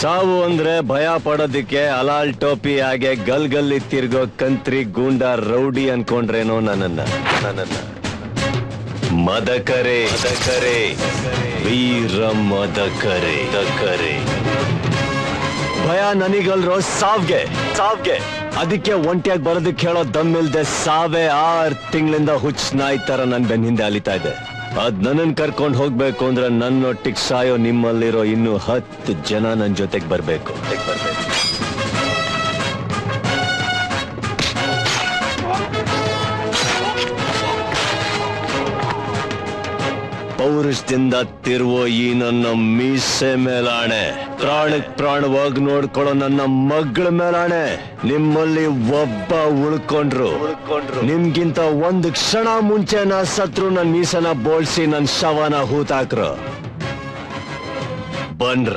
ಸಾವು ಅಂದ್ರೆ ಭಯ ಪಡೋದಿಕ್ಕೆ ಅಲಾಲ್ ಟೋಪಿ ಹಾಗೆ ಗಲ್ ಗಲ್ಲಿ ತಿರ್ಗೋ ಕಂತ್ರಿ ಗೂಂಡ ರೌಡಿ ಅನ್ಕೊಂಡ್ರೇನೋ ನನ್ನನ್ನ ಮದಕರೆ ಮದಕರೆ ವೀರ ಮದಕರೆ ಮದಕರೆ ಭಯ ನನಗಲ್ರೋ ಸಾವ್ಗೆ ಅದಕ್ಕೆ ಒಂಟಿಯಾಗಿ ಬರೋದಕ್ಕೆ ಹೇಳೋ ದಮ್ಮಿಲ್ದೆ ಸಾವೇ 6 ತಿಂಗಳಿಂದ ಹುಚ್ಚ ನಾಯಿ ತರ ನನ್ ಬೆನ್ ಹಿಂದೆ ಅಲಿತಾ ಇದೆ. ಅದ್ ನನ್ನನ್ ಕರ್ಕೊಂಡು ಹೋಗ್ಬೇಕು ಅಂದ್ರೆ ನನ್ನೊಟ್ಟಿಗೆ ಸಾಯೋ ನಿಮ್ಮಲ್ಲಿರೋ ಇನ್ನು 10 ಜನ ನನ್ ಜೊತೆಗೆ ಬರ್ಬೇಕು. ಪೌರುಷದಿಂದ ತಿರುವ ಈ ನನ್ನ ಮೀಸೆ ಮೇಲಾಣೆ, ಪ್ರಾಣಕ್ ಪ್ರಾಣವಾಗಿ ನೋಡ್ಕೊಳ್ಳೋ ನನ್ನ ಮಗಳ ಮೇಲಾಣೆ. ನಿಮ್ಮಲ್ಲಿ ಒಬ್ಬ ಉಳ್ಕೊಂಡ್ರು ನಿಮ್ಗಿಂತ 1 ಕ್ಷಣ ಮುಂಚೆ ನಾ ಸತ್ರು ನನ್ ಮೀಸನ ಬೋಳ್ಸಿ ನನ್ ಶವನ ಹೂತಾಕ್ರು ಬಂದ್ರ.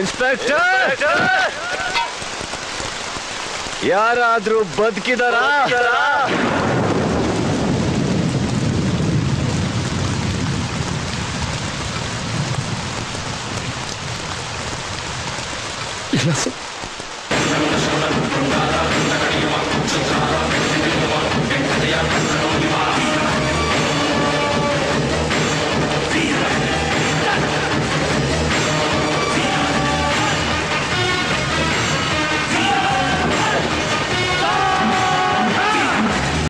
Inspector! Yaradru badkidara! Yes, sir.